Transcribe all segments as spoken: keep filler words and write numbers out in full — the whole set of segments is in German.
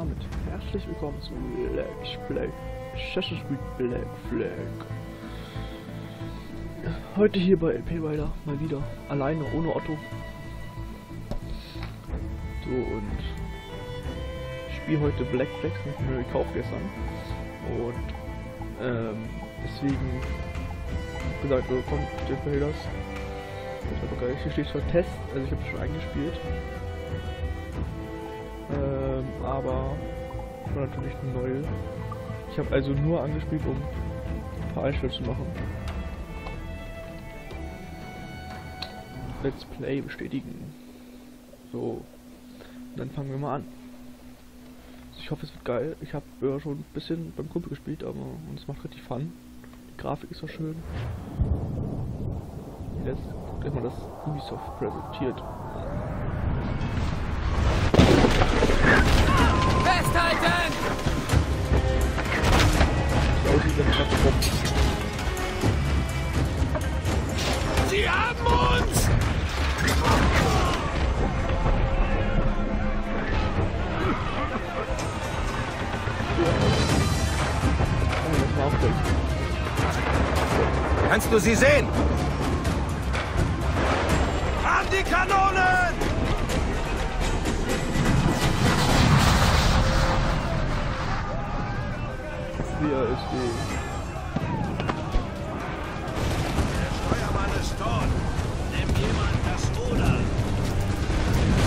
damit herzlich willkommen zum Let's Play Assassin's Creed Black Flag. Heute hier bei LPRaider, mal wieder alleine, ohne Otto. So, und ich spiele heute Black Flag mit mir gekauft gestern. Und ähm, deswegen, wie gesagt, willkommen zu LPRaiders. Das ist aber geil, hier steht schon Test, also ich habe schon eingespielt. Ähm, aber war natürlich neu. Ich habe also nur angespielt, um ein paar Einstellungen zu machen. Let's Play bestätigen. So, und dann fangen wir mal an. Also ich hoffe, es wird geil. Ich habe ja schon ein bisschen beim Kumpel gespielt, aber es macht richtig Fun. Die Grafik ist so schön. Jetzt guckt mal, das Ubisoft präsentiert. Festhalten! Sie haben uns! Kannst du sie sehen? An die Kanonen! Hier ist die. Der Steuermann ist tot. Nimmt jemand das Ruder?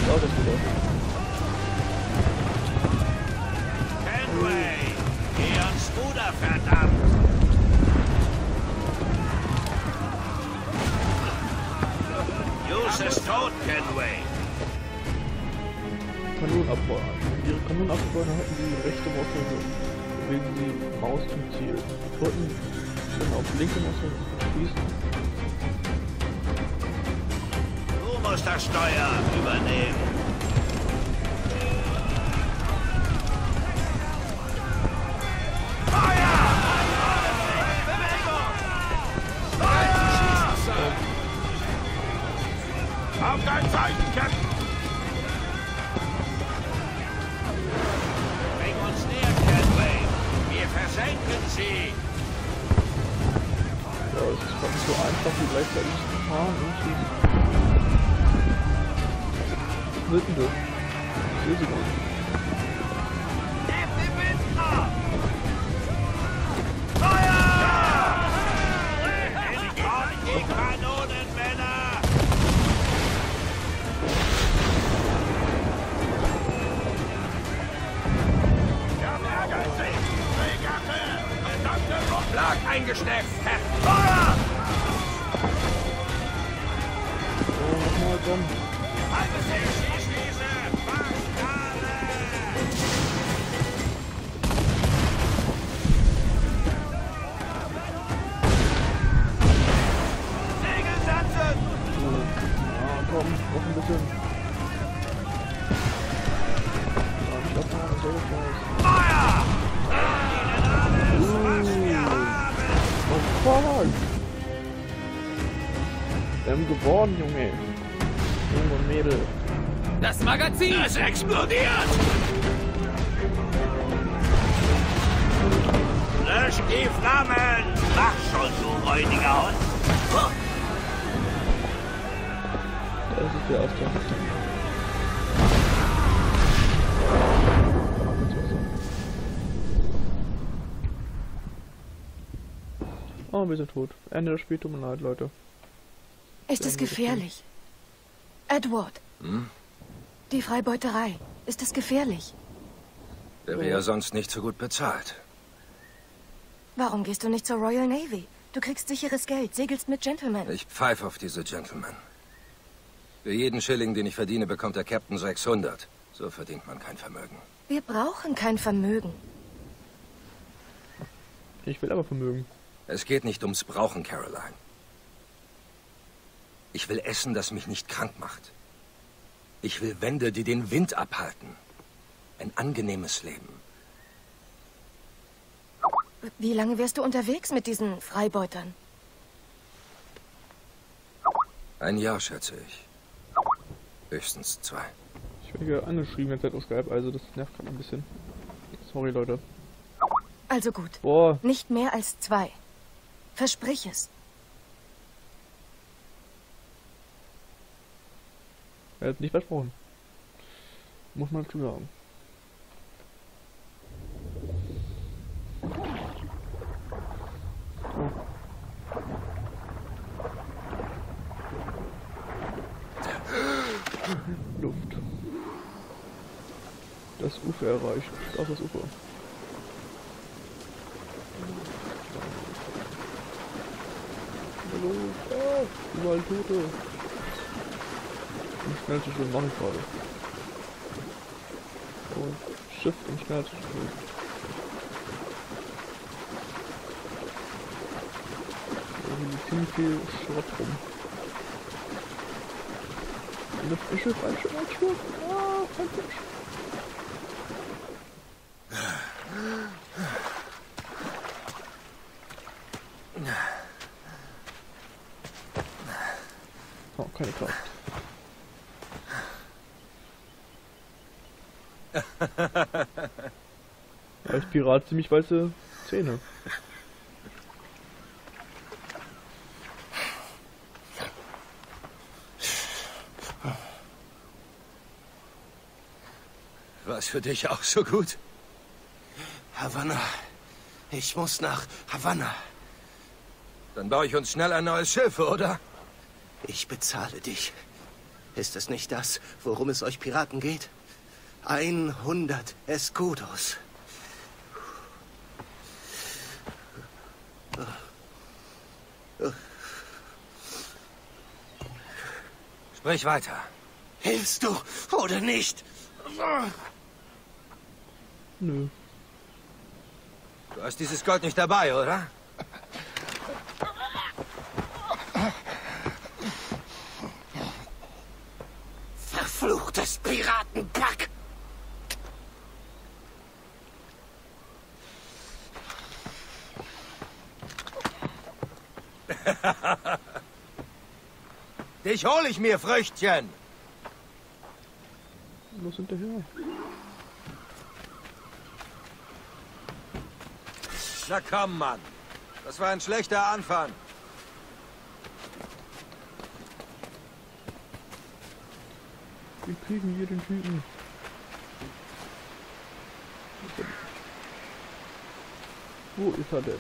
Oh, das Ruder. Kenway, geh ans Ruder, verdammt! Jus ist tot, Kenway. Kanonenabfeuer. Ihre Kanonenabfeuer hatten die rechte Worte. Wegen die Maus zum Ziel drücken, dann auf linke Maus schließen. Du musst das Steuer übernehmen. Feuer! Feuer! Feuer! Auf dein Zeichen, Captain! Senken Sie! Ja, es ist fast so einfach wie gleichzeitig zu fahren und schießen. Was wird denn das? Ich sehe sie gar nicht. Feuer! Die Kanonenmänner! Ja, ärgert sich! Schlag eingeschnappt! Feuer! Oh, nochmal, komm! Halbe Seeschießwiese! Bastarde! Segel tanzen! Ja, komm, noch ein bisschen. Ja, ich glaub, da ist der Scheiß. Feuer! Wir haben gewonnen, Junge. Junge Mädel. Das Magazin ist explodiert! Lösch die Flammen! Mach schon, du räudiger Hund! Oh. Das ist der Ausdruck. Oh, wir sind tot. Ende des Spiels, tut mir leid, Leute. Ist es gefährlich? Edward. Hm? Die Freibeuterei. Ist es gefährlich? Wäre ja sonst nicht so gut bezahlt. Warum gehst du nicht zur Royal Navy? Du kriegst sicheres Geld, segelst mit Gentlemen. Ich pfeife auf diese Gentlemen. Für jeden Schilling, den ich verdiene, bekommt der Captain sechshundert. So verdient man kein Vermögen. Wir brauchen kein Vermögen. Ich will aber Vermögen. Es geht nicht ums Brauchen, Caroline. Ich will Essen, das mich nicht krank macht. Ich will Wände, die den Wind abhalten. Ein angenehmes Leben. Wie lange wärst du unterwegs mit diesen Freibeutern? Ein Jahr, schätze ich. Höchstens zwei. Ich Ich bin wieder angeschrieben jetzt halt auf Skype, also das nervt gerade ein bisschen. Sorry, Leute. Also gut. Boah. Nicht mehr als zwei. Versprich es. Er hat nicht versprochen. Muss man dazu sagen. Luft. Das Ufer erreicht. Das ist das Ufer. Hallo. Ah, überall Tote. Im Schnellschiff mache ich gerade. Und Schiff im Schnellschiff. Da liegt viel, viel Schrott rum. Ein Schiff, ein Schiff, ein Schiff. Ah, ein Schiff. Oh, keine Kraft. Als Pirat ziemlich weiße Zähne. War's für dich auch so gut? Havana. Ich muss nach Havana. Dann baue ich uns schnell ein neues Schiff, oder? Ich bezahle dich. Ist es nicht das, worum es euch Piraten geht? hundert Escudos. Sprich weiter. Hilfst du oder nicht? Nö. Du hast dieses Gold nicht dabei, oder? Verfluchtes Piratenpack! Dich hol ich mir, Früchtchen! Los hinterher. Na komm, Mann. Das war ein schlechter Anfang. Wir kriegen hier den Typen. Wo ist er denn?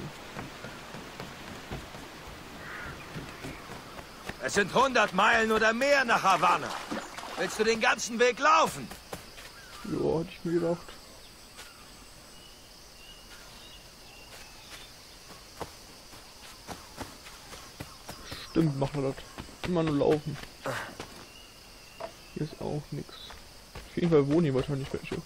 Es sind hundert Meilen oder mehr nach Havanna. Willst du den ganzen Weg laufen? Ja, hätte ich mir gedacht. Stimmt, machen wir das. Immer nur laufen. Hier ist auch nichts. Auf jeden Fall wohnen hier wahrscheinlich welche.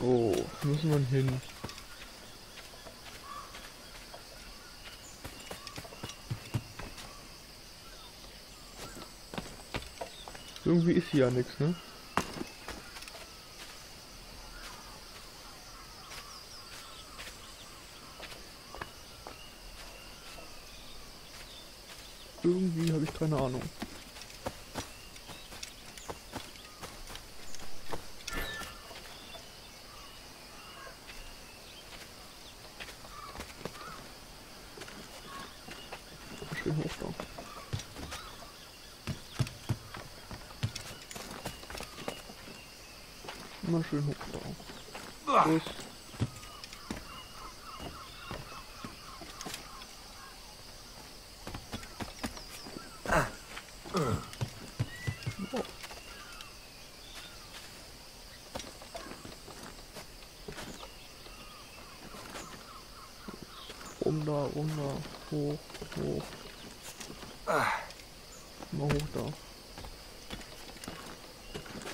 So, müssen wir hin. Irgendwie ist hier ja nichts, ne? Irgendwie habe ich keine Ahnung. Schön hoch da. Immer schön hoch da. Los. Um da, um da, hoch, hoch. Mal hoch da.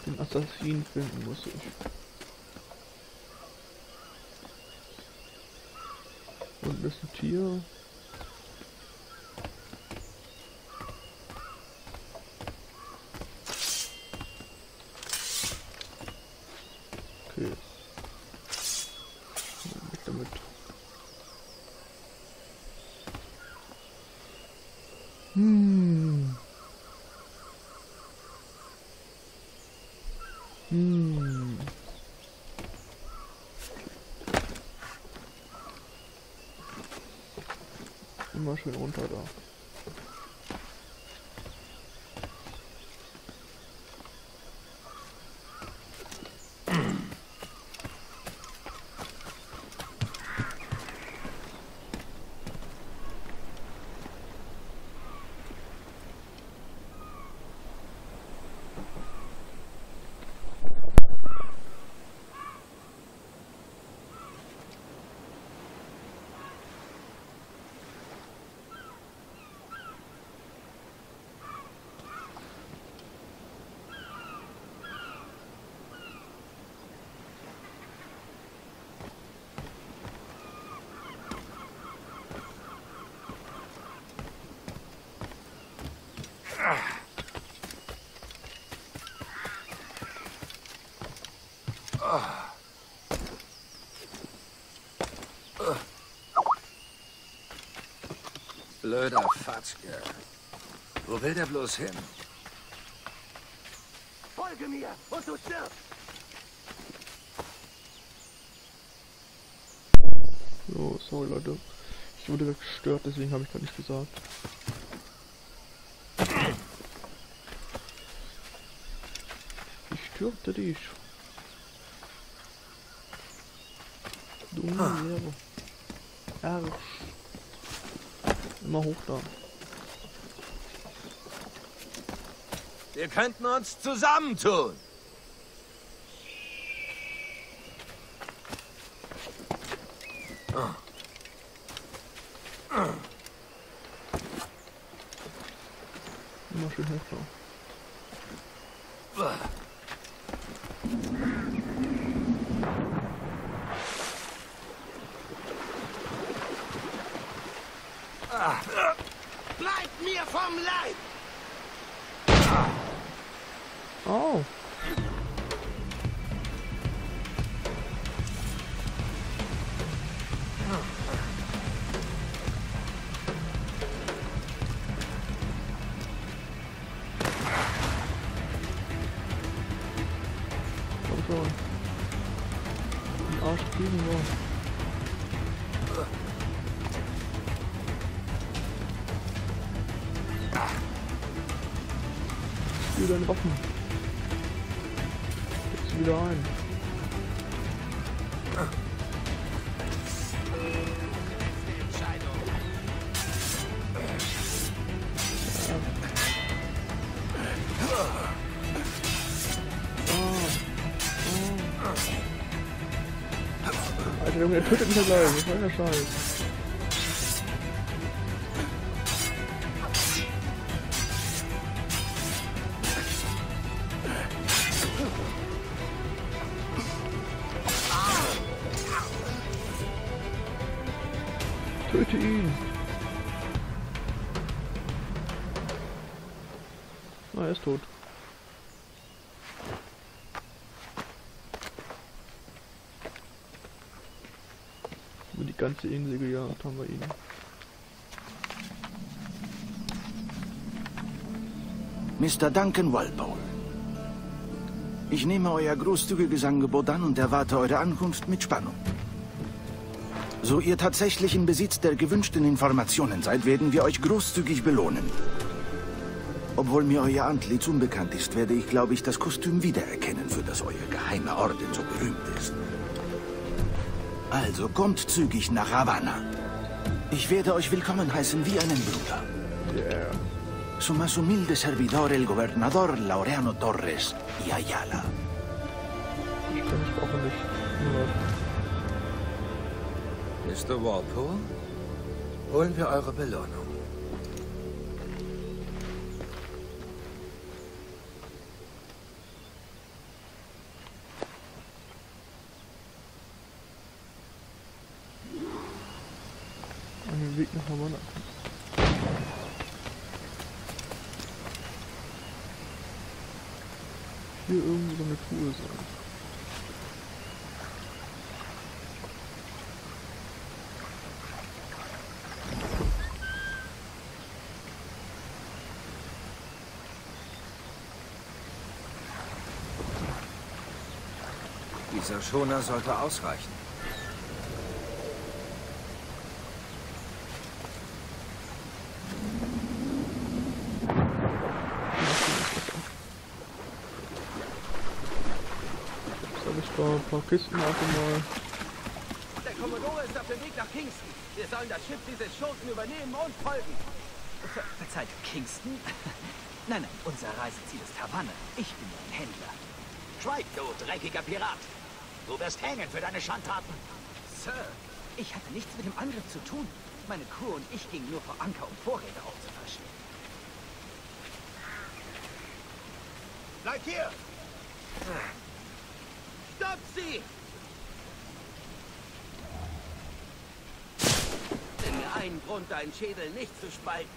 Den Assassinen finden muss ich. Und ist ein Tier. Okay. Hm. Hm. Immer schön runter da. Blöder Fatzke. Wo will der bloß hin? Folge mir und du stirbst! So, sorry Leute. Ich wurde gestört, deswegen habe ich gar nicht gesagt. Ich störte dich. Dumme Lehre. Arsch. Immer hoch da. Wir könnten uns zusammentun. Immer schön hoch da. Oh. Komm schon. Den Arsch kriegen wir. Wieder in Waffen. Jetzt wieder ein. Alter Junge, der tötet mich ja gleich. Was soll der Scheiß? Töte ihn! Na, er ist tot. Über die ganze Insel gejagt haben wir ihn. Mister Duncan Walpole. Ich nehme euer großzügiges Angebot an und erwarte eure Ankunft mit Spannung. So ihr tatsächlich im Besitz der gewünschten Informationen seid, werden wir euch großzügig belohnen. Obwohl mir euer Antlitz unbekannt ist, werde ich, glaube ich, das Kostüm wiedererkennen, für das euer geheimer Orden so berühmt ist. Also kommt zügig nach Havana. Ich werde euch willkommen heißen wie einen Bruder. Yeah. Su más humilde servidor, el gobernador Laureano Torres y Ayala. Ich kann mich auch nicht. Mister Walpole, holen wir eure Belohnung. An den Weg nach Havana. Hier irgendwo so eine Truhe sein. Dieser Schoner sollte ausreichen. Jetzt habe ich da ein paar Kisten auf einmal. Der Kommodore ist auf dem Weg nach Kingston. Wir sollen das Schiff dieses Schurken übernehmen und folgen. Ver Verzeiht, Kingston? Nein, nein, unser Reiseziel ist Havana. Ich bin ein Händler. Schweig, du dreckiger Pirat! Du wirst hängen für deine Schandtaten! Sir, ich hatte nichts mit dem Angriff zu tun. Meine Crew und ich gingen nur vor Anker, um Vorräte aufzufischen. Bleib hier! Stopp sie! Nimm mir einen Grund, deinen Schädel nicht zu spalten.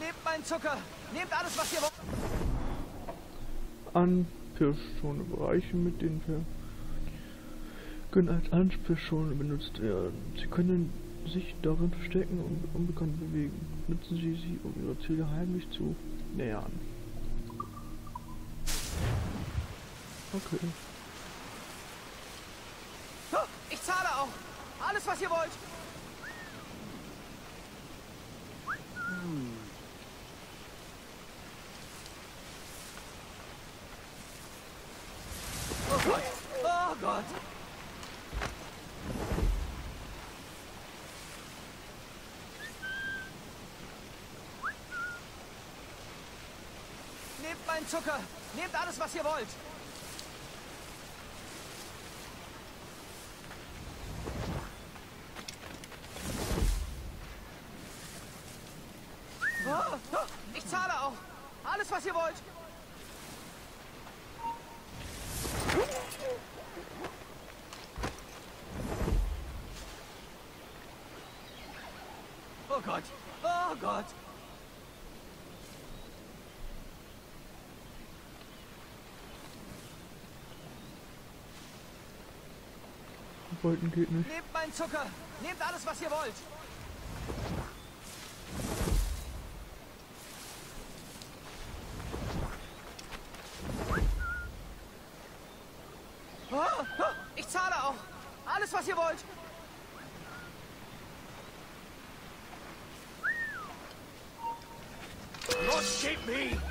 Nehmt meinen Zucker! Nehmt alles, was ihr wollt! An... Anspielzone Bereiche, mit denen wir können als Anspielzone benutzt werden. Sie können sich darin verstecken und unbekannt bewegen. Nutzen Sie sie, um ihre Ziele heimlich zu nähern. Okay. Ich zahle auch. Alles, was ihr wollt. Hm. Oh Gott! Nehmt meinen Zucker! Nehmt alles, was ihr wollt! Oh, oh, ich zahle auch! Alles, was ihr wollt! Oh Gott! Oh Gott! Wollten geht nicht. Nehmt meinen Zucker! Nehmt alles, was ihr wollt! Ich zahle auch! Alles, was ihr wollt! Los, gib mir!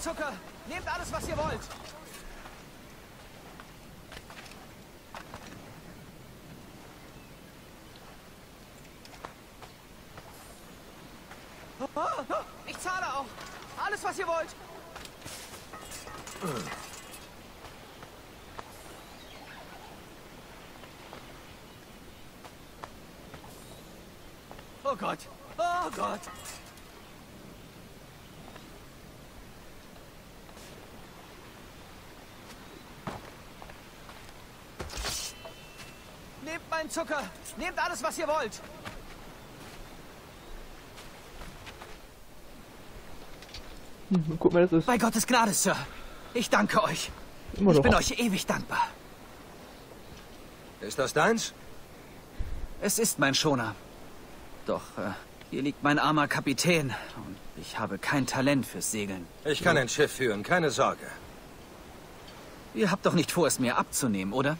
Zucker! Nehmt alles, was ihr wollt! Ich zahle auch! Alles, was ihr wollt! Oh Gott! Oh Gott! Nehmt meinen Zucker! Nehmt alles, was ihr wollt! Hm, guck mal, das ist. Bei Gottes Gnade, Sir! Ich danke euch! Immer ich doch. bin euch ewig dankbar! Ist das deins? Es ist mein Schoner. Doch, äh, hier liegt mein armer Kapitän und ich habe kein Talent fürs Segeln. Ich kann ein Schiff führen, keine Sorge. Ihr habt doch nicht vor, es mir abzunehmen, oder?